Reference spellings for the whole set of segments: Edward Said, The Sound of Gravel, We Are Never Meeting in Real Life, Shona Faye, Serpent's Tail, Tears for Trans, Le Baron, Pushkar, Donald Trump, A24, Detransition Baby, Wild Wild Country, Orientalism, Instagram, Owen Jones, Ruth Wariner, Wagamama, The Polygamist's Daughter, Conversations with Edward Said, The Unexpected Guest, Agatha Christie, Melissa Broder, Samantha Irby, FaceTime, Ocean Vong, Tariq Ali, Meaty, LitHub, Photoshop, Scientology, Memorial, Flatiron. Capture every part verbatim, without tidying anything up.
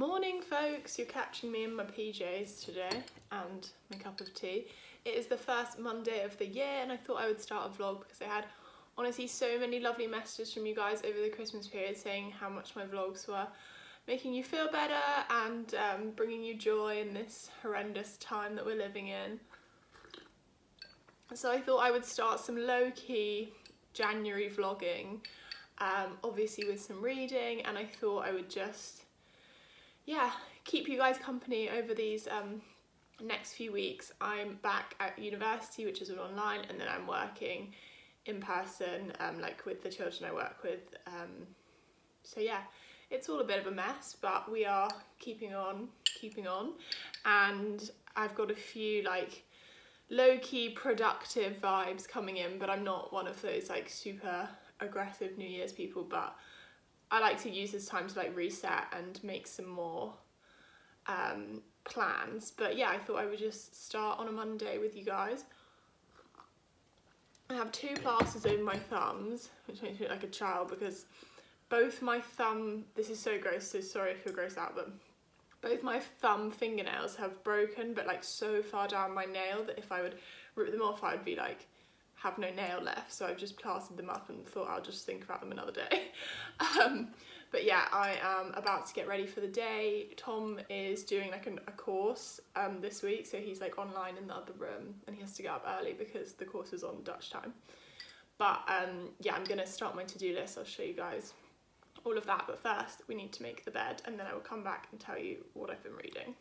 Morning folks, you're catching me in my P Js today and my cup of tea. It is the first Monday of the year and I thought I would start a vlog because I had honestly so many lovely messages from you guys over the Christmas period saying how much my vlogs were making you feel better and um, bringing you joy in this horrendous time that we're living in. So I thought I would start some low-key January vlogging, um, obviously with some reading, and I thought I would just, yeah, keep you guys company over these um, next few weeks. I'm back at university, which is all online, and then I'm working in person, um, like with the children I work with. Um, so yeah, it's all a bit of a mess, but we are keeping on, keeping on. And I've got a few like low-key productive vibes coming in, but I'm not one of those like super aggressive New Year's people, but I like to use this time to like reset and make some more um, plans. But yeah, I thought I would just start on a Monday with you guys. I have two plasters over my thumbs, which makes me look like a child because both my thumb, this is so gross, so sorry if you're grossed out, but both my thumb fingernails have broken, but like so far down my nail that if I would rip them off, I'd be like, have no nail left. So I've just plastered them up and thought I'll just think about them another day. um, but yeah, I am about to get ready for the day. Tom is doing like an, a course um, this week. So he's like online in the other room and he has to get up early because the course is on Dutch time. But um, yeah, I'm gonna start my to-do list. I'll show you guys all of that, but first we need to make the bed and then I will come back and tell you what I've been reading.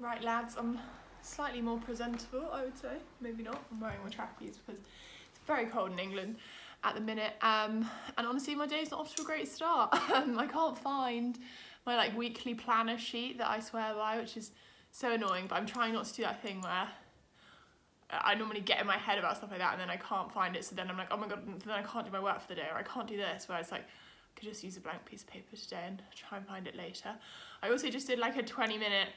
Right lads, I'm slightly more presentable, I would say. Maybe not. I'm wearing my trappies because it's very cold in England at the minute. Um, and honestly, my day's not off to a great start. I can't find my like weekly planner sheet that I swear by, which is so annoying. But I'm trying not to do that thing where I normally get in my head about stuff like that and then I can't find it. So then I'm like, oh my God, then I can't do my work for the day, or I can't do this. Whereas like, I could just use a blank piece of paper today and try and find it later. I also just did like a twenty minute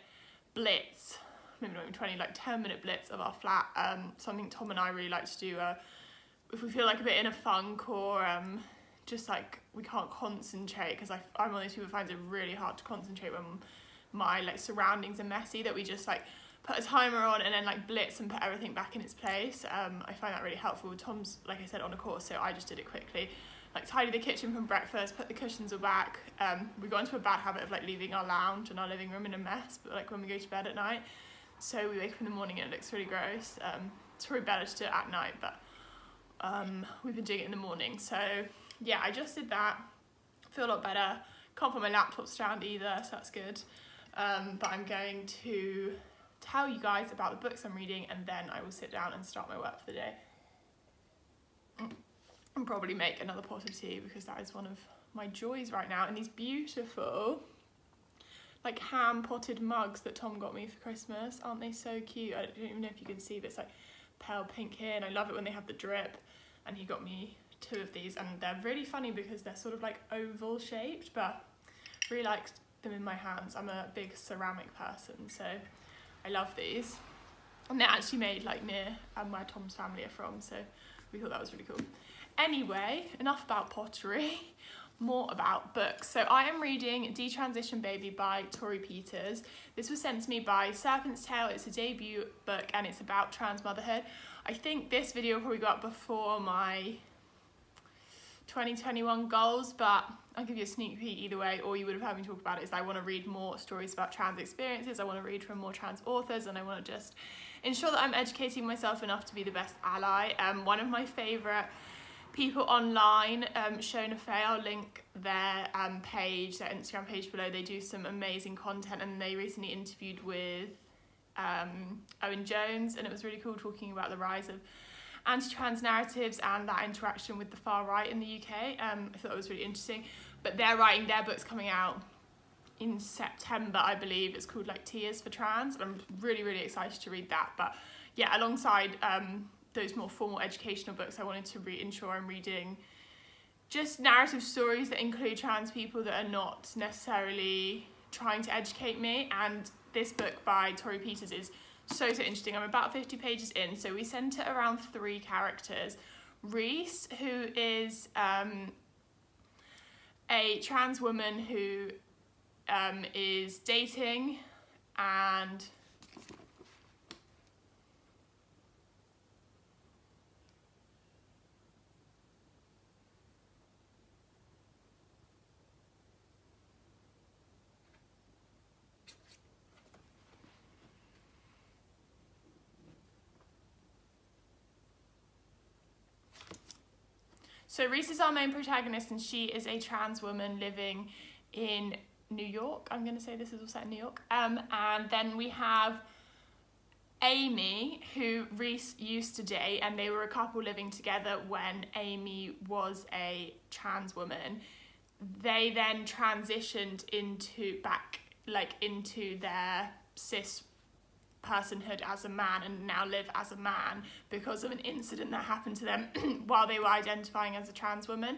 blitz, maybe not even twenty, like ten minute blitz of our flat. Um, something Tom and I really like to do uh, if we feel like a bit in a funk or um, just like we can't concentrate, because I'm one of those people who finds it really hard to concentrate when my like surroundings are messy, that we just like put a timer on and then like blitz and put everything back in its place. Um, I find that really helpful. Tom's, like I said, on a course, so I just did it quickly. Like tidy the kitchen from breakfast, put the cushions all back. Um, we got into a bad habit of like leaving our lounge and our living room in a mess, but like when we go to bed at night, so we wake up in the morning and it looks really gross. Um, it's probably better to do it at night, but um, we've been doing it in the morning. So yeah, I just did that, feel a lot better. Can't put my laptop stand either, so that's good. Um, but I'm going to tell you guys about the books I'm reading and then I will sit down and start my work for the day. Mm. And probably make another pot of tea because that is one of my joys right now. And these beautiful like hand potted mugs that Tom got me for Christmas, aren't they so cute? I don't even know if you can see, but it's like pale pink here and I love it when they have the drip. And he got me two of these and they're really funny because they're sort of like oval shaped, but really like them in my hands. I'm a big ceramic person, so I love these. And they're actually made like near um, where Tom's family are from, so we thought that was really cool. Anyway, enough about pottery, more about books. So I am reading Detransition Baby by Torrey Peters. This was sent to me by Serpent's Tail. It's a debut book and it's about trans motherhood. I think this video will probably go up before my twenty twenty-one goals, but I'll give you a sneak peek either way. All you would have heard me talk about it is I want to read more stories about trans experiences, I want to read from more trans authors, and I want to just ensure that I'm educating myself enough to be the best ally. Um, one of my favourite people online, um, Shona Faye, I'll link their um, page, their Instagram page below. They do some amazing content and they recently interviewed with um, Owen Jones and it was really cool talking about the rise of anti-trans narratives and that interaction with the far right in the U K. Um, I thought it was really interesting. But they're writing their books coming out in September, I believe. It's called like Tears for Trans, and I'm really, really excited to read that. But yeah, alongside um, those more formal educational books, I wanted to re ensure I'm reading just narrative stories that include trans people that are not necessarily trying to educate me. And this book by Torrey Peters is so, so interesting. I'm about fifty pages in, so we centre around three characters. Reese, who is um, a trans woman who um, is dating and So Reese is our main protagonist, and she is a trans woman living in New York. I'm going to say this is all set in New York. Um, and then we have Amy, who Reese used to date, and they were a couple living together when Amy was a trans woman. They then transitioned into back, like into their cis personhood as a man, and now live as a man because of an incident that happened to them while they were identifying as a trans woman.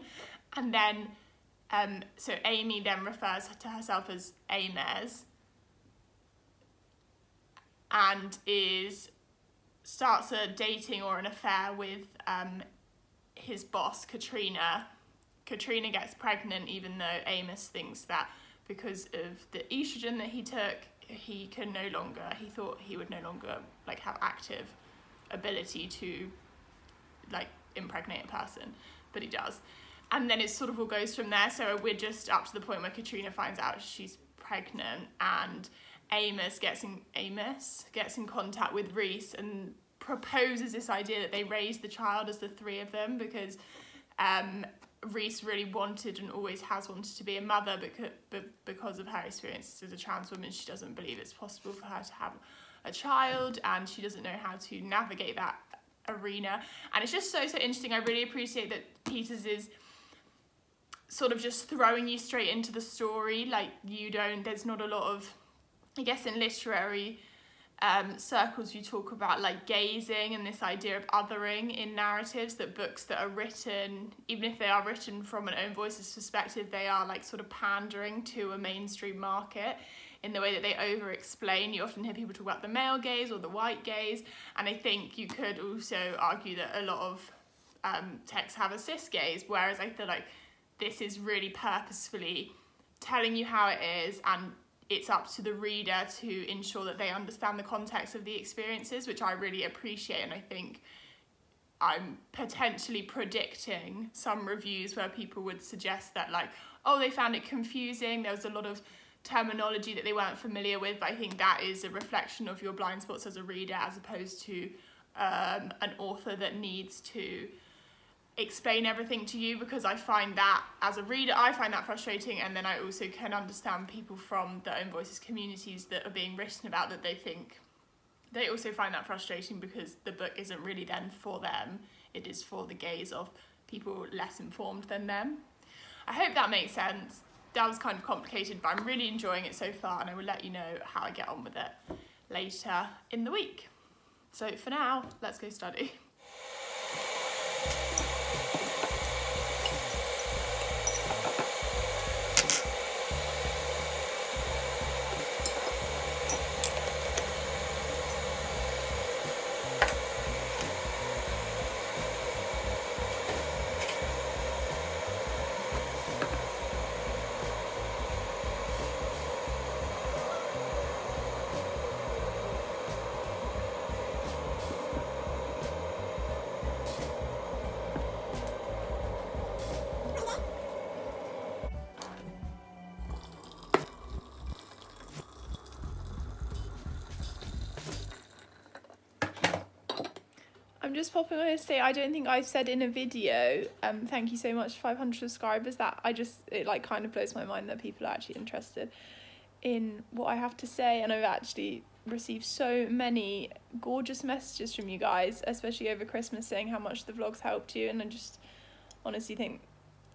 And then um so Amy then refers to herself as Ames, and is starts a dating or an affair with um his boss Katrina. Katrina gets pregnant, even though Amos thinks that because of the estrogen that he took, he can no longer, he thought he would no longer like have active ability to like impregnate a person, but he does. And then it sort of all goes from there. So we're just up to the point where Katrina finds out she's pregnant, and Amos gets in, Amos gets in contact with Reese and proposes this idea that they raise the child as the three of them, because um, Reese really wanted and always has wanted to be a mother, but because of her experiences as a trans woman, she doesn't believe it's possible for her to have a child, and she doesn't know how to navigate that arena. And it's just so, so interesting. I really appreciate that Peters is sort of just throwing you straight into the story. Like, you don't, there's not a lot of, I guess in literary Um, circles you talk about like gazing and this idea of othering in narratives, that books that are written, even if they are written from an own voice's perspective, they are like sort of pandering to a mainstream market in the way that they over explain. You often hear people talk about the male gaze or the white gaze, and I think you could also argue that a lot of um, texts have a cis gaze, whereas I feel like this is really purposefully telling you how it is, and it's up to the reader to ensure that they understand the context of the experiences, which I really appreciate. And I think I'm potentially predicting some reviews where people would suggest that like, oh, they found it confusing, there was a lot of terminology that they weren't familiar with, but I think that is a reflection of your blind spots as a reader, as opposed to um, an author that needs to explain everything to you, because I find that as a reader I find that frustrating. And then I also can understand people from the Own Voices communities that are being written about, that they think they also find that frustrating because the book isn't really then for them, it is for the gaze of people less informed than them. I hope that makes sense. That was kind of complicated, but I'm really enjoying it so far, and I will let you know how I get on with it later in the week. So for now, let's go study. Just popping on to say, I don't think I've said in a video, um thank you so much, five hundred subscribers. That I just, it like kind of blows my mind that people are actually interested in what I have to say, and I've actually received so many gorgeous messages from you guys, especially over Christmas, saying how much the vlogs helped you, and I just honestly think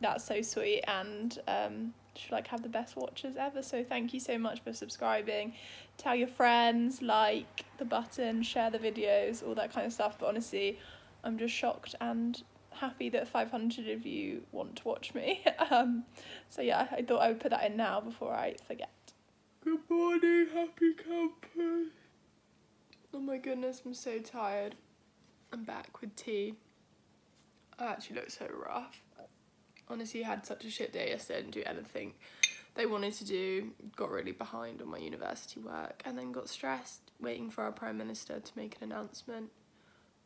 that's so sweet, and um should like have the best watches ever. So thank you so much for subscribing. Tell your friends, like the button, share the videos, all that kind of stuff. But honestly, I'm just shocked and happy that five hundred of you want to watch me. Um so yeah, I thought I would put that in now before I forget. Good morning, happy campers. Oh my goodness, I'm so tired. I'm back with tea. I actually look so rough. Honestly, I had such a shit day yesterday, I didn't do anything they wanted to do, got really behind on my university work, and then got stressed waiting for our Prime Minister to make an announcement.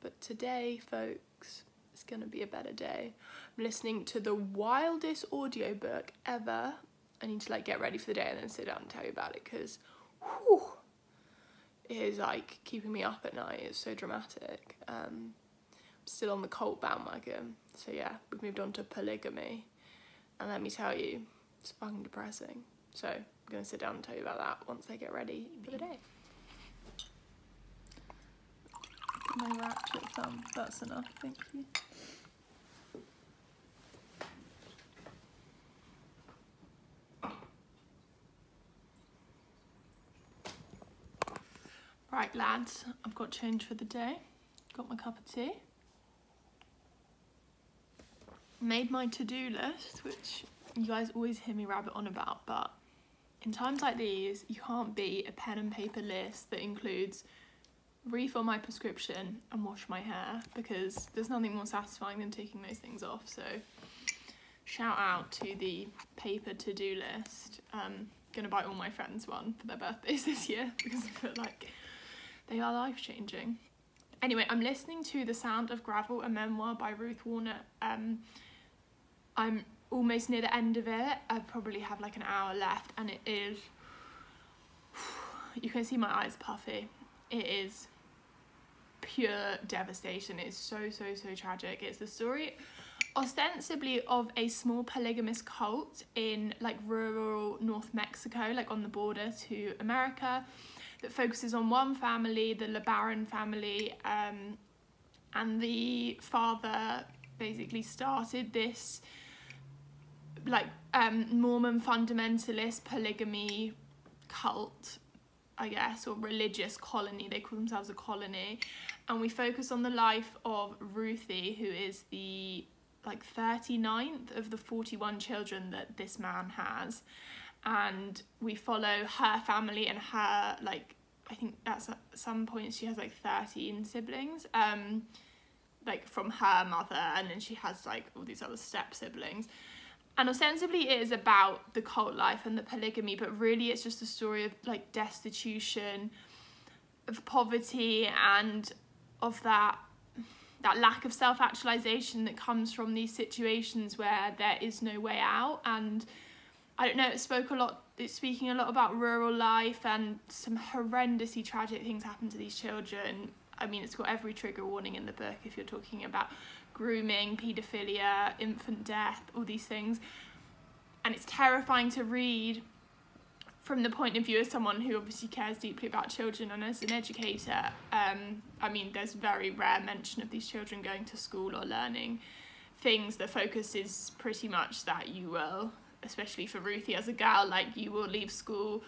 But today, folks, it's gonna be a better day. I'm listening to the wildest audiobook ever. I need to like get ready for the day and then sit down and tell you about it, because it is like keeping me up at night. It's so dramatic. Um, I'm still on the cult bandwagon. So yeah, we've moved on to polygamy. And let me tell you, it's fucking depressing. So I'm gonna sit down and tell you about that once I get ready for the day. My ratchet thumb, that's enough, thank you. Right lads, I've got change for the day. Got my cup of tea. Made my to-do list, which you guys always hear me rabbit on about, but in times like these, you can't beat a pen and paper list that includes refill my prescription and wash my hair, because there's nothing more satisfying than taking those things off. So shout out to the paper to-do list. Um, gonna buy all my friends one for their birthdays this year, because I feel like they are life-changing. Anyway, I'm listening to The Sound of Gravel, a memoir by Ruth Wariner. Um, I'm almost near the end of it. I probably have like an hour left, and it is, you can see my eyes puffy. It is pure devastation. It's so, so, so tragic. It's the story ostensibly of a small polygamous cult in like rural North Mexico, like on the border to America, that focuses on one family, the Le Baron family, um, and the father basically started this like um, Mormon fundamentalist polygamy cult, I guess, or religious colony. They call themselves a colony. And we focus on the life of Ruthie, who is the like thirty-ninth of the forty-one children that this man has. And we follow her family and her, like, I think that's at some point she has like thirteen siblings, um, like from her mother, and then she has like all these other step siblings. And ostensibly it is about the cult life and the polygamy, but really it's just a story of like destitution, of poverty, and of that that lack of self-actualization that comes from these situations where there is no way out. And I don't know, it spoke a lot, it's speaking a lot about rural life, and some horrendously tragic things happen to these children. I mean, it's got every trigger warning in the book if you're talking about grooming, paedophilia, infant death, all these things. And it's terrifying to read from the point of view of someone who obviously cares deeply about children, and as an educator. Um, I mean, there's very rare mention of these children going to school or learning things. The focus is pretty much that you will, especially for Ruthie as a girl, like you will leave school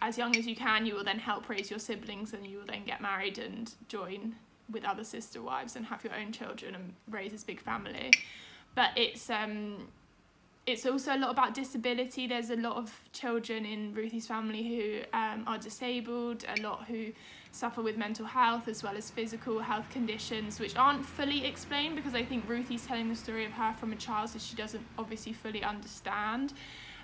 as young as you can, you will then help raise your siblings, and you will then get married and join with other sister wives and have your own children and raise this big family. But it's um, it's also a lot about disability. There's a lot of children in Ruthie's family who um, are disabled, a lot who suffer with mental health as well as physical health conditions, which aren't fully explained, because I think Ruthie's telling the story of her from a child, so she doesn't obviously fully understand.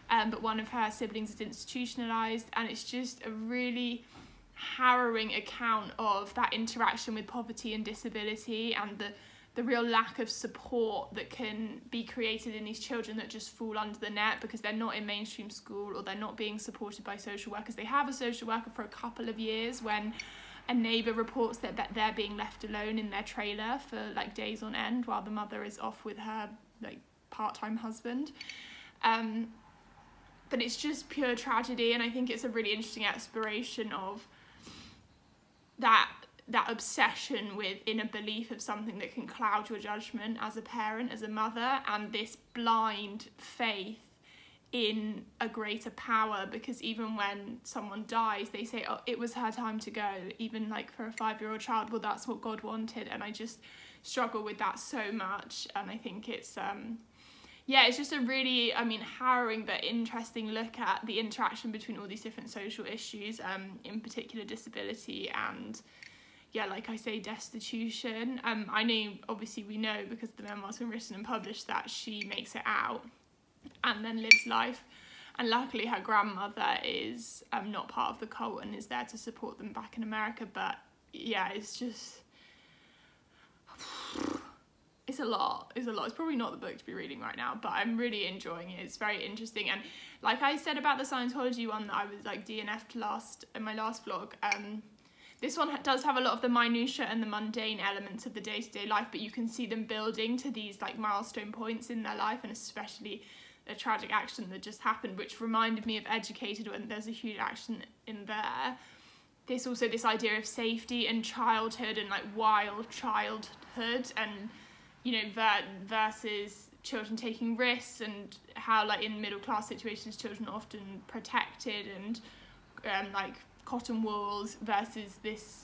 Um, but one of her siblings is institutionalized, and it's just a really harrowing account of that interaction with poverty and disability, and the the real lack of support that can be created in these children that just fall under the net because they're not in mainstream school, or they're not being supported by social workers. They have a social worker for a couple of years when a neighbour reports that, that they're being left alone in their trailer for like days on end while the mother is off with her like part-time husband. Um, but it's just pure tragedy, and I think it's a really interesting exploration of that that obsession with inner belief of something that can cloud your judgment as a parent, as a mother, and this blind faith in a greater power, because even when someone dies they say, oh, it was her time to go, even like for a five-year-old child. Well, that's what God wanted. And I just struggle with that so much, and I think it's um yeah, it's just a really, I mean, harrowing but interesting look at the interaction between all these different social issues, um, in particular disability and, yeah, like I say, destitution. Um, I know, obviously we know, because the memoir's been written and published, that she makes it out and then lives life. And luckily her grandmother is um, not part of the cult and is there to support them back in America. But, yeah, it's just... It's a lot, it's a lot. It's probably not the book to be reading right now, but I'm really enjoying it. It's very interesting. And like I said about the Scientology one that I was like D N F'd last, in my last vlog, um, this one does have a lot of the minutiae and the mundane elements of the day-to-day life, but you can see them building to these like milestone points in their life, and especially a tragic accident that just happened, which reminded me of Educated when there's a huge accident in there. There's also this idea of safety and childhood and like wild childhood and, you know, ver versus children taking risks, and how like in middle class situations children are often protected and um, like cotton walls versus this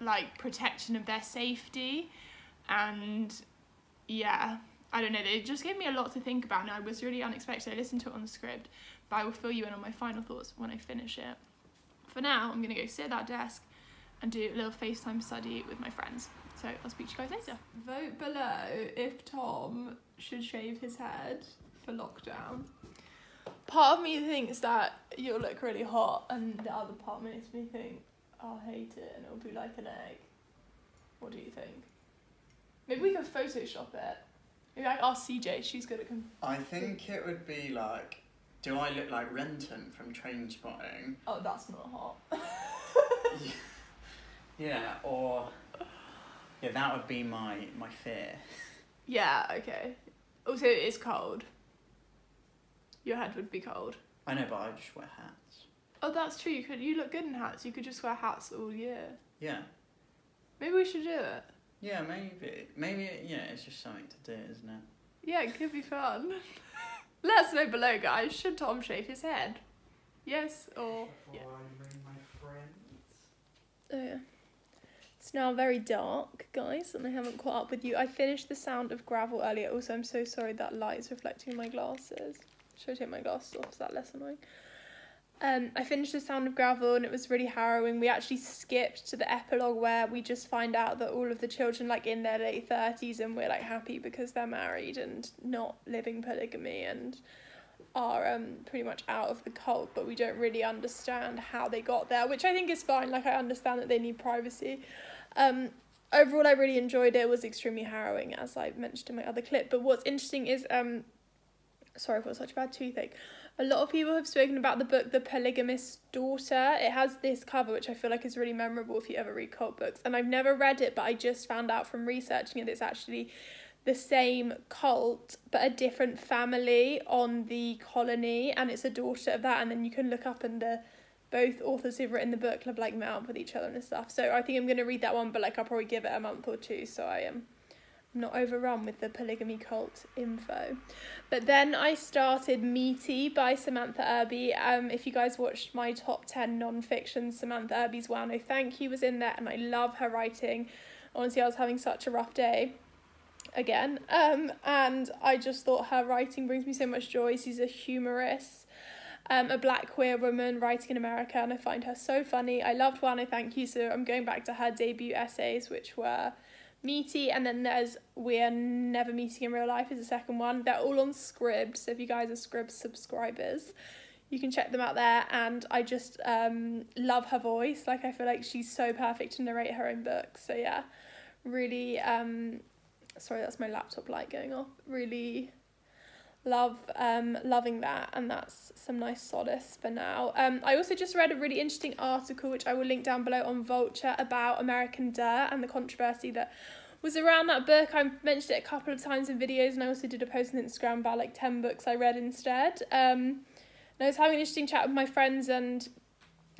like protection of their safety. And yeah, I don't know, it just gave me a lot to think about, and I was really unexpected. I listened to it on the Scribd, but I will fill you in on my final thoughts when I finish it. For now, I'm gonna go sit at that desk and do a little FaceTime study with my friends. So I'll speak to you guys later. Vote below if Tom should shave his head for lockdown. Part of me thinks that you'll look really hot, and the other part makes me think I'll hate it and it'll be like an egg. What do you think? Maybe we could Photoshop it. Maybe I ask C J, she's good at... I think it would be like, do I look like Renton from Trainspotting? Oh, that's not hot. yeah. yeah, or... Yeah, that would be my, my fear. Yeah, okay. Also, it is cold. Your head would be cold. I know, but I just wear hats. Oh, that's true. You could, you look good in hats. You could just wear hats all year. Yeah. Maybe we should do it. Yeah, maybe. Maybe, it, yeah, it's just something to do, isn't it? Yeah, it could be fun. Let us know below, guys. Should Tom shave his head? Yes, or... Yeah. I bring my friends. Oh, yeah. It's now very dark, guys, and I haven't caught up with you. I finished The Sound of Gravel earlier. Also, I'm so sorry that light is reflecting my glasses. Should I take my glasses off? Is that less annoying? Um, I finished The Sound of Gravel, and it was really harrowing. We actually skipped to the epilogue where we just find out that all of the children, like, in their late thirties, and we're, like, happy because they're married and not living polygamy and are um, pretty much out of the cult, but we don't really understand how they got there, which I think is fine. Like, I understand that they need privacy. Um, overall, I really enjoyed it. It was extremely harrowing, as I mentioned in my other clip. But what's interesting is, um, sorry, I've got such a bad toothache. A lot of people have spoken about the book The Polygamist's Daughter. It has this cover, which I feel like is really memorable if you ever read cult books. And I've never read it, but I just found out from researching it that it's actually the same cult but a different family on the colony, and it's a daughter of that. And then you can look up, and the both authors who've written the book have like met up with each other and stuff. So I think I'm going to read that one, but like I'll probably give it a month or two, so I am not overrun with the polygamy cult info. But then I started Meaty by Samantha Irby. Um, if you guys watched my top ten non-fiction, Samantha Irby's Wow No Thank You was in there, and I love her writing. Honestly, I was having such a rough day again, um and I just thought her writing brings me so much joy. She's a humorist, um a black queer woman writing in America, and I find her so funny. I loved Wow No Thank You, so I'm going back to her debut essays, which were Meaty, and then there's We Are Never Meeting in Real Life is the second one. They're all on Scribd, so if you guys are Scribd subscribers, you can check them out there. And I just um love her voice. Like, I feel like she's so perfect to narrate her own book. So yeah, really um sorry, that's my laptop light going off. Really love, um, loving that, and that's some nice solace for now. Um, I also just read a really interesting article, which I will link down below, on Vulture about American Dirt and the controversy that was around that book. I mentioned it a couple of times in videos, and I also did a post on Instagram about like ten books I read instead. Um, and I was having an interesting chat with my friends, and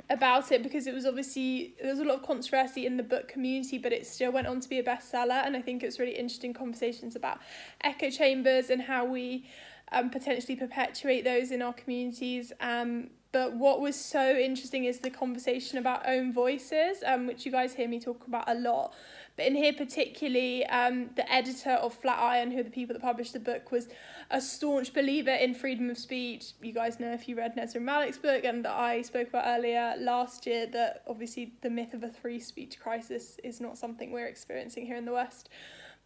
about it, because it was obviously, there was a lot of controversy in the book community, but it still went on to be a bestseller. And I think it's really interesting conversations about echo chambers and how we um, potentially perpetuate those in our communities. Um, but what was so interesting is the conversation about own voices, um, which you guys hear me talk about a lot. But in here particularly, um, the editor of Flatiron, who are the people that published the book, was a staunch believer in freedom of speech. You guys know, if you read Nezra Malik's book, and that I spoke about earlier last year, that obviously the myth of a free speech crisis is not something we're experiencing here in the West.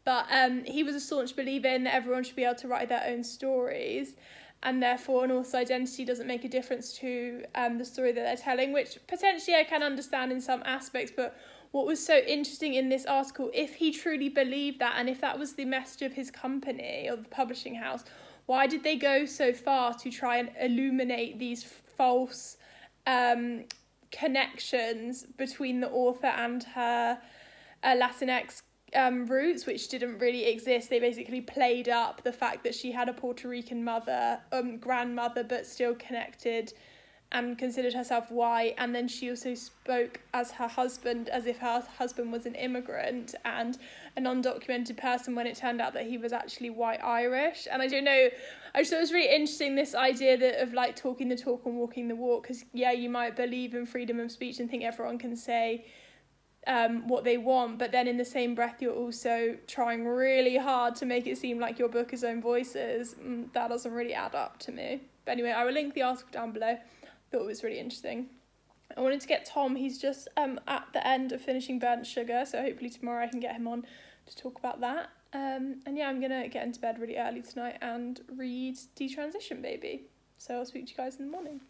But um, he was a staunch believer in that everyone should be able to write their own stories, and therefore an author's identity doesn't make a difference to um, the story that they're telling, which potentially I can understand in some aspects. But what was so interesting in this article, if he truly believed that, and if that was the message of his company or the publishing house, why did they go so far to try and illuminate these false um, connections between the author and her uh, Latinx um, roots, which didn't really exist? They basically played up the fact that she had a Puerto Rican mother, um, grandmother, but still connected and considered herself white. And then she also spoke as her husband, as if her husband was an immigrant and an undocumented person, when it turned out that he was actually white Irish. And I don't know, I just thought it was really interesting, this idea that of like talking the talk and walking the walk, because yeah, you might believe in freedom of speech and think everyone can say um, what they want, but then in the same breath, you're also trying really hard to make it seem like your book is own voices. That doesn't really add up to me. But anyway, I will link the article down below. Thought it was really interesting. I wanted to get Tom, he's just um at the end of finishing Burnt Sugar, so hopefully tomorrow I can get him on to talk about that. Um, and yeah, I'm gonna get into bed really early tonight and read Detransition Baby. So I'll speak to you guys in the morning.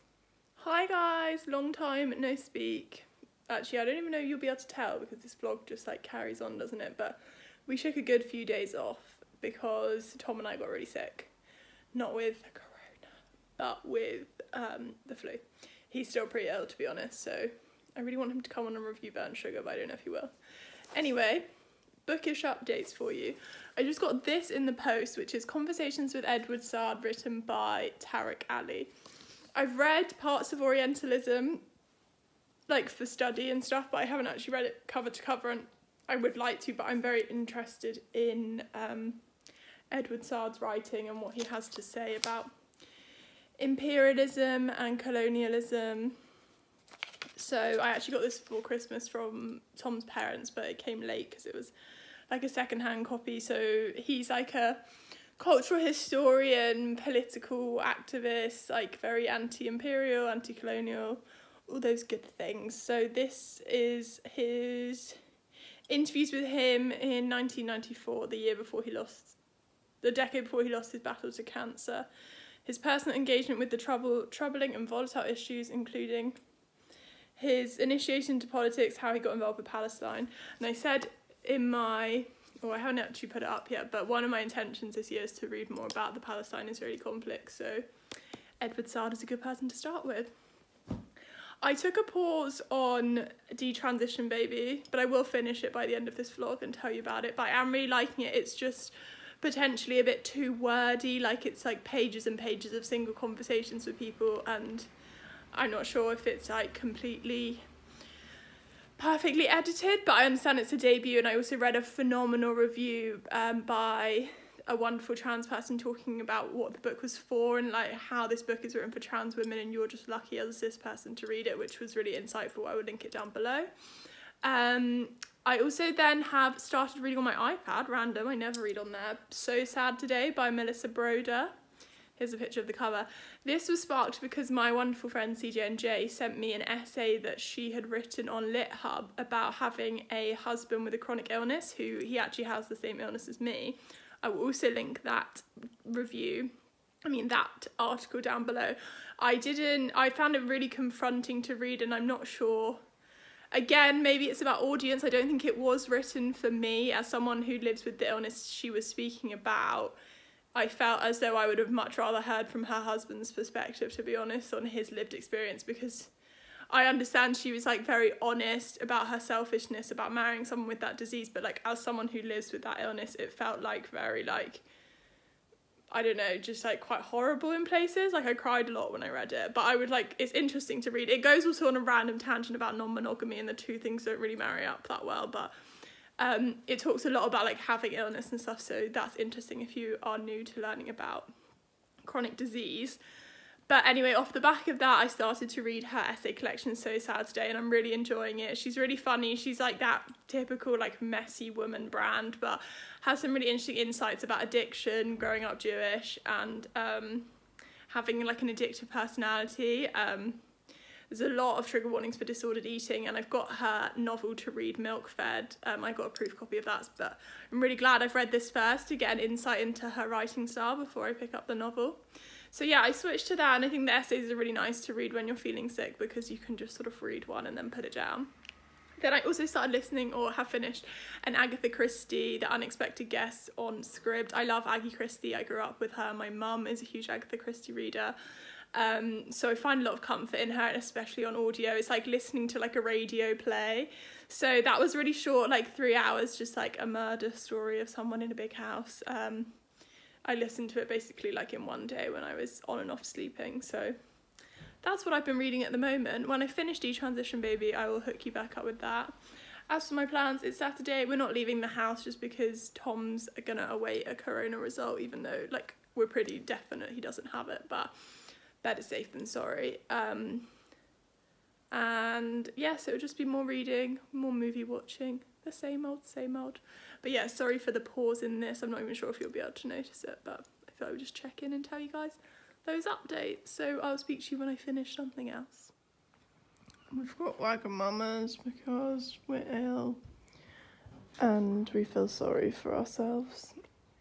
Hi guys, long time no speak. Actually, I don't even know if you'll be able to tell, because this vlog just like carries on, doesn't it? But we took a good few days off because Tom and I got really sick. Not with corona, but with Um, the flu. He's still pretty ill, to be honest, so I really want him to come on and review Burnt Sugar, but I don't know if he will. Anyway, bookish updates for you. I just got this in the post, which is Conversations with Edward Said, written by Tariq Ali. I've read parts of Orientalism, like for study and stuff, but I haven't actually read it cover to cover, and I would like to, but I'm very interested in um, Edward Said's writing and what he has to say about imperialism and colonialism. So I actually got this for Christmas from Tom's parents, but it came late because it was like a second-hand copy. So he's like a cultural historian, political activist, like very anti-imperial, anti-colonial, all those good things. So this is his interviews with him in nineteen ninety-four, the year before he lost, the decade before he lost his battle to cancer. His personal engagement with the trouble, troubling and volatile issues, including his initiation to politics, how he got involved with Palestine. And I said in my, well, I haven't actually put it up yet, but one of my intentions this year is to read more about the Palestine-Israeli conflict. So Edward Said is a good person to start with. I took a pause on Detransition Baby, but I will finish it by the end of this vlog and tell you about it. But I am really liking it. It's just potentially a bit too wordy, like it's like pages and pages of single conversations with people, and I'm not sure if it's like completely perfectly edited, but I understand it's a debut. And I also read a phenomenal review um, by a wonderful trans person talking about what the book was for, and like how this book is written for trans women and you're just lucky as a cis person to read it, which was really insightful. I would link it down below. Um, I also then have started reading on my iPad, random, I never read on there, So Sad Today by Melissa Broder. Here's a picture of the cover. This was sparked because my wonderful friend C J and Jay sent me an essay that she had written on LitHub about having a husband with a chronic illness, who he actually has the same illness as me. I will also link that review, I mean that article down below. I didn't, I found it really confronting to read, and I'm not sure, again, maybe it's about audience. I don't think it was written for me as someone who lives with the illness she was speaking about. I felt as though I would have much rather heard from her husband's perspective, to be honest, on his lived experience, because I understand she was like very honest about her selfishness, about marrying someone with that disease. But like as someone who lives with that illness, it felt like very like, I don't know, just like quite horrible in places. Like I cried a lot when I read it, but I would like, it's interesting to read. It goes also on a random tangent about non-monogamy, and the two things don't really marry up that well, but um, it talks a lot about like having illness and stuff. So that's interesting if you are new to learning about chronic disease. But anyway, off the back of that, I started to read her essay collection, So Sad Today, and I'm really enjoying it. She's really funny. She's like that typical like messy woman brand, but has some really interesting insights about addiction, growing up Jewish, and um, having like an addictive personality. Um, there's a lot of trigger warnings for disordered eating, and I've got her novel to read, Milk Fed. Um, I got a proof copy of that, but I'm really glad I've read this first to get an insight into her writing style before I pick up the novel. So yeah, I switched to that, and I think the essays are really nice to read when you're feeling sick, because you can just sort of read one and then put it down. Then I also started listening, or have finished, an Agatha Christie, The Unexpected Guest, on Scribd. I love Aggie Christie. I grew up with her. My mum is a huge Agatha Christie reader. Um, so I find a lot of comfort in her, and especially on audio. It's like listening to like a radio play. So that was really short, like three hours, just like a murder story of someone in a big house. Um, I listened to it basically like in one day when I was on and off sleeping. So that's what I've been reading at the moment. When I finish Detransition Baby, I will hook you back up with that. As for my plans, it's Saturday. We're not leaving the house just because Tom's gonna await a corona result, even though like we're pretty definite he doesn't have it, but better safe than sorry. Um, and yeah, so it'll just be more reading, more movie watching. The same old, same old. But yeah, sorry for the pause in this. I'm not even sure if you'll be able to notice it, but I thought I would just check in and tell you guys those updates. So I'll speak to you when I finish something else. We've got Wagamama's because we're ill and we feel sorry for ourselves.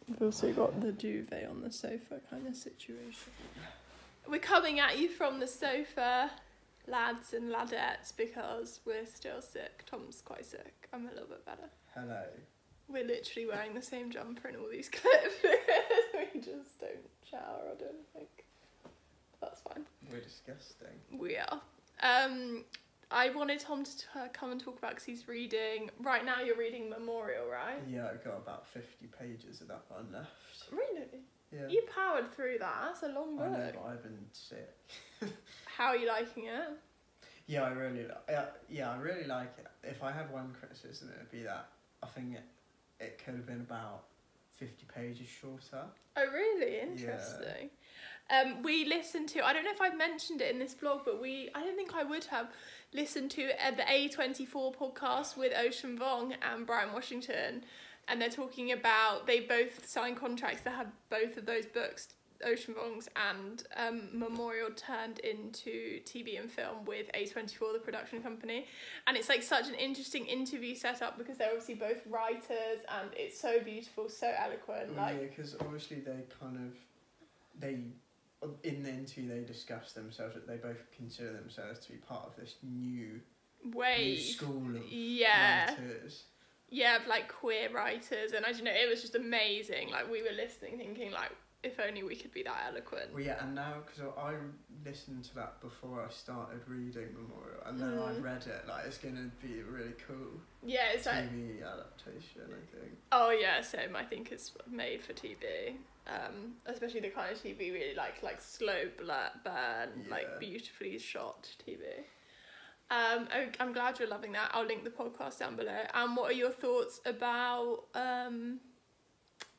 We've also got the duvet on the sofa kind of situation. We're coming at you from the sofa, lads and ladettes, because we're still sick. Tom's quite sick. I'm a little bit better. Hello. We're literally wearing the same jumper in all these clips. We just don't shower or do anything. That's fine. We're disgusting. We are. Um, I wanted Tom to uh, come and talk about, because he's reading. Right now you're reading Memorial, right? Yeah, I've got about fifty pages of that one left. Really? Yeah. You powered through that. That's a long book. I know, but I've been sick. How are you liking it? Yeah, I really li uh, yeah, I really like it. If I had one criticism, it would be that I think it, it could have been about fifty pages shorter. Oh, really? Interesting. Yeah. Um, we listened to, I don't know if I've mentioned it in this vlog, but we, I don't think I would have listened to uh, the A twenty-four podcast with Ocean Vong and Brian Washington. And they're talking about, they both signed contracts that had both of those books, Ocean Vong's and um, Memorial, turned into T V and film with A twenty-four, the production company. And it's like such an interesting interview setup, because they're obviously both writers, and it's so beautiful, so eloquent. Well, like, yeah, because obviously they kind of, they, in the interview they discuss themselves, that they both consider themselves to be part of this new, new school of yeah. writers. Yeah, of like queer writers, and I don't know, it was just amazing. Like, we were listening thinking like, if only we could be that eloquent. Well, yeah, and now, because I listened to that before I started reading Memorial, and then mm. I read it, like, it's going to be really cool. Yeah, it's T V like... T V adaptation, I think. Oh, yeah, same. I think it's made for T V. Um, especially the kind of T V we really like, like slow blur, burn, yeah. like beautifully shot T V. Um, I'm glad you're loving that. I'll link the podcast down below. And what are your thoughts about um,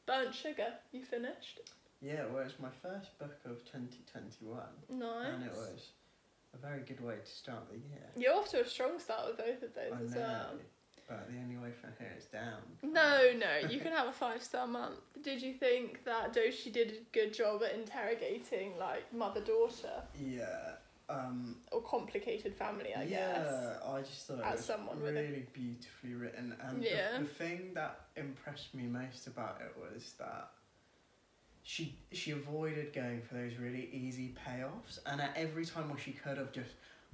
Burnt Sugar? You finished? Yeah, well, it's my first book of twenty twenty-one. Nice. And it was a very good way to start the year. You're off to a strong start with both of those I as know, well. But the only way from here is down. No, no, you can have a five-star month. Did you think that Doshi did a good job at interrogating, like, mother-daughter? Yeah. Um, or complicated family, I yeah, guess. Yeah, I just thought as it was really with it. beautifully written. And yeah. the, the thing that impressed me most about it was that she she avoided going for those really easy payoffs, and at every time where she could have just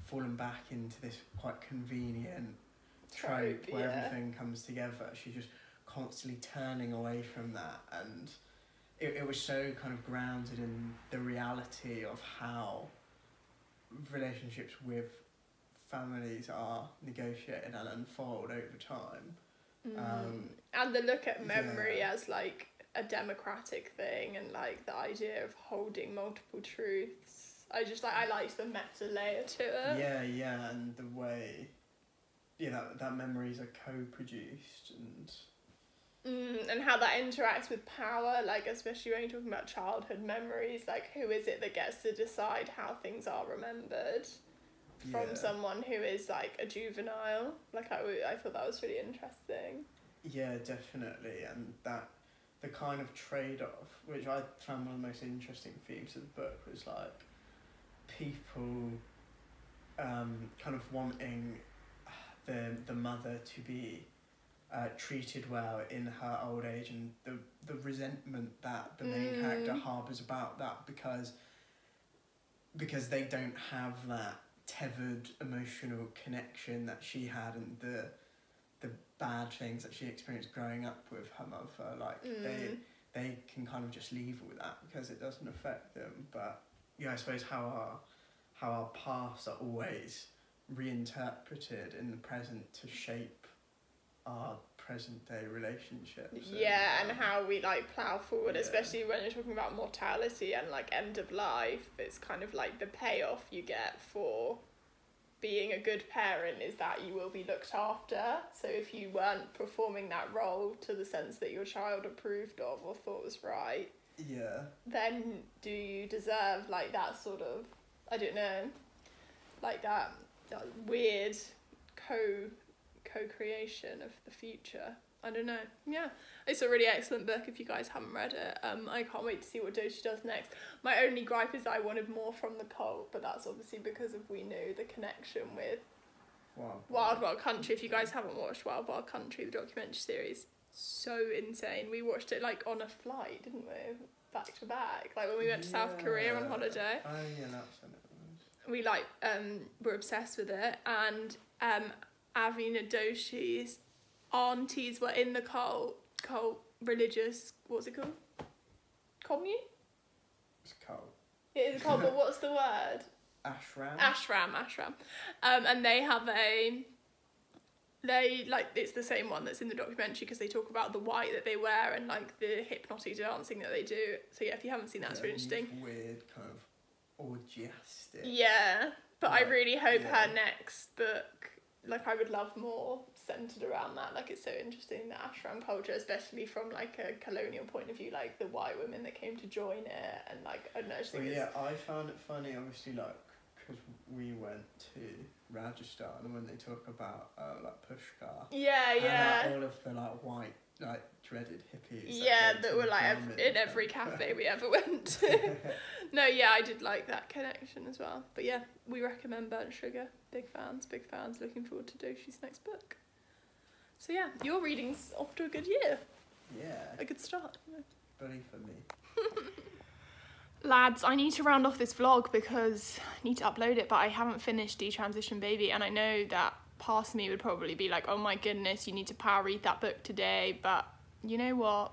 fallen back into this quite convenient trope, trope where yeah. everything comes together, she just constantly turning away from that, and it, it was so kind of grounded in the reality of how relationships with families are negotiated and unfold over time. Mm. Um, and the look at memory yeah. as like a democratic thing, and like the idea of holding multiple truths. I just like I liked the meta layer to it. Yeah, yeah, and the way, yeah, that that memories are co-produced and. Mm, and how that interacts with power, like especially when you're talking about childhood memories, like who is it that gets to decide how things are remembered from yeah. someone who is like a juvenile. Like I, I thought that was really interesting. Yeah, definitely, and that the kind of trade-off, which I found one of the most interesting themes of the book, was like people um, kind of wanting the the mother to be Uh, treated well in her old age, and the the resentment that the main mm. character harbours about that, because because they don't have that tethered emotional connection that she had, and the the bad things that she experienced growing up with her mother, like mm. they they can kind of just leave all that because it doesn't affect them. But yeah, I suppose how our how our pasts are always reinterpreted in the present to shape our present day relationships. Yeah, and, um, and how we like plough forward, yeah. especially when you're talking about mortality and like end of life. It's kind of like the payoff you get for being a good parent is that you will be looked after. So if you weren't performing that role to the sense that your child approved of or thought was right, yeah, then do you deserve like that sort of, I don't know, like that, that weird co co-creation of the future. I don't know. Yeah, it's a really excellent book if you guys haven't read it. um I can't wait to see what Doshi does next. My only gripe is that I wanted more from the cult, but that's obviously because of we knew the connection with wow. Wild Wild Country. If you guys haven't watched Wild Wild Country, the documentary series, so insane. We watched it like on a flight, didn't we, back to back, like when we went yeah. to South Korea on holiday. Oh yeah, that's when it was. We like um were obsessed with it, and um Avina Doshi's aunties were in the cult, cult religious, what's it called? Commune? It's cult. It is cult, but what's the word? Ashram. Ashram, ashram. Um, and they have a, they, like, it's the same one that's in the documentary, because they talk about the white that they wear and, like, the hypnotic dancing that they do. So, yeah, if you haven't seen that, yeah, it's really interesting. Weird, kind of orgiastic. Yeah, but like, I really hope yeah. her next book, like I would love more centered around that. Like it's so interesting, the ashram culture, especially from like a colonial point of view, like the white women that came to join it, and like I don't know. I just think well, yeah, I found it funny, obviously, like because we went to Rajasthan, and when they talk about uh, like Pushkar, yeah, yeah, and, uh, all of the like white, like dreaded hippies, yeah, that, that were like every, in every cafe we ever went to. No, yeah, I did like that connection as well. But yeah, we recommend Burnt Sugar. Big fans, big fans. Looking forward to Doshi's next book. So yeah, your reading's off to a good year. Yeah. A good start. Yeah. Very for me. Lads, I need to round off this vlog because I need to upload it, but I haven't finished Detransition Baby, and I know that past me would probably be like, oh my goodness, you need to power read that book today, but you know what?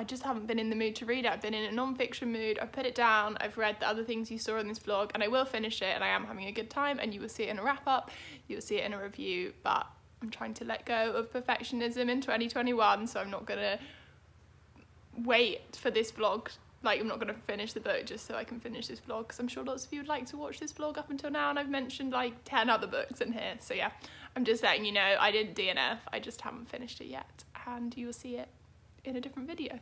I just haven't been in the mood to read it. I've been in a non-fiction mood. I've put it down. I've read the other things you saw in this vlog, and I will finish it, and I am having a good time, and you will see it in a wrap-up, you will see it in a review, but I'm trying to let go of perfectionism in twenty twenty-one, so I'm not going to wait for this vlog. Like, I'm not going to finish the book just so I can finish this vlog, because I'm sure lots of you would like to watch this vlog up until now, and I've mentioned like ten other books in here. So yeah, I'm just letting you know I didn't D N F. I just haven't finished it yet, and you will see it in a different video.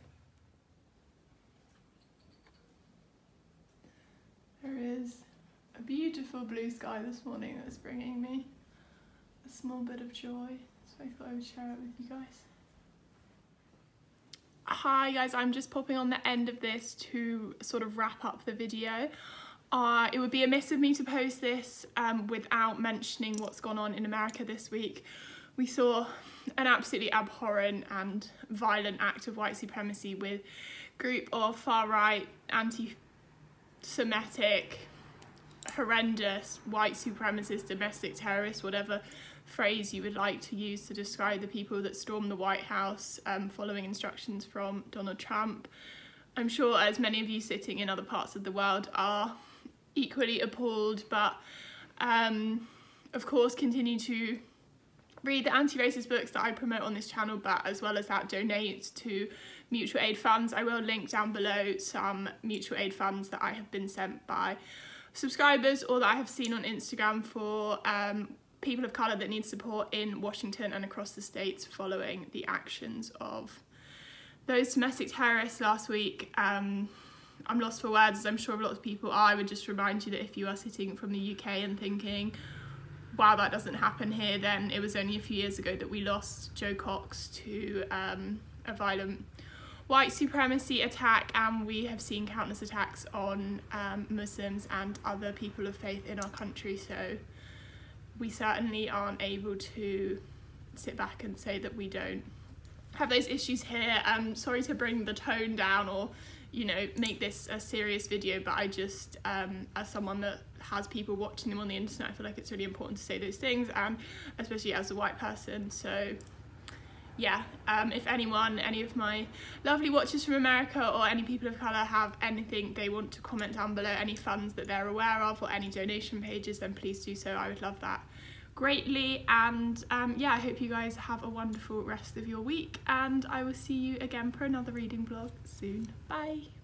There is a beautiful blue sky this morning that's bringing me a small bit of joy, so I thought I would share it with you guys. Hi guys, I'm just popping on the end of this to sort of wrap up the video. Uh, it would be amiss of me to post this um, without mentioning what's gone on in America this week. We saw an absolutely abhorrent and violent act of white supremacy with a group of far-right, anti-Semitic, horrendous white supremacist, domestic terrorists, whatever phrase you would like to use to describe the people that stormed the White House um, following instructions from Donald Trump. I'm sure as many of you sitting in other parts of the world are equally appalled, but um, of course continue to read the anti-racist books that I promote on this channel, but as well as that, donate to mutual aid funds. I will link down below some mutual aid funds that I have been sent by subscribers or that I have seen on Instagram for um, people of colour that need support in Washington and across the states following the actions of those domestic terrorists last week. Um, I'm lost for words, as I'm sure a lot of people are. I would just remind you that if you are sitting from the U K and thinking, wow, that doesn't happen here, then it was only a few years ago that we lost Joe Cox to um, a violent white supremacy attack, and we have seen countless attacks on um, Muslims and other people of faith in our country, so we certainly aren't able to sit back and say that we don't have those issues here. Um, sorry to bring the tone down or, you know, make this a serious video, but I just, um, as someone that has people watching them on the internet, I feel like it's really important to say those things, and especially as a white person. So yeah, um, if anyone, any of my lovely watchers from America or any people of colour have anything they want to comment down below, any funds that they're aware of or any donation pages, then please do so. I would love that greatly. And um, yeah, I hope you guys have a wonderful rest of your week, and I will see you again for another reading vlog soon. Bye!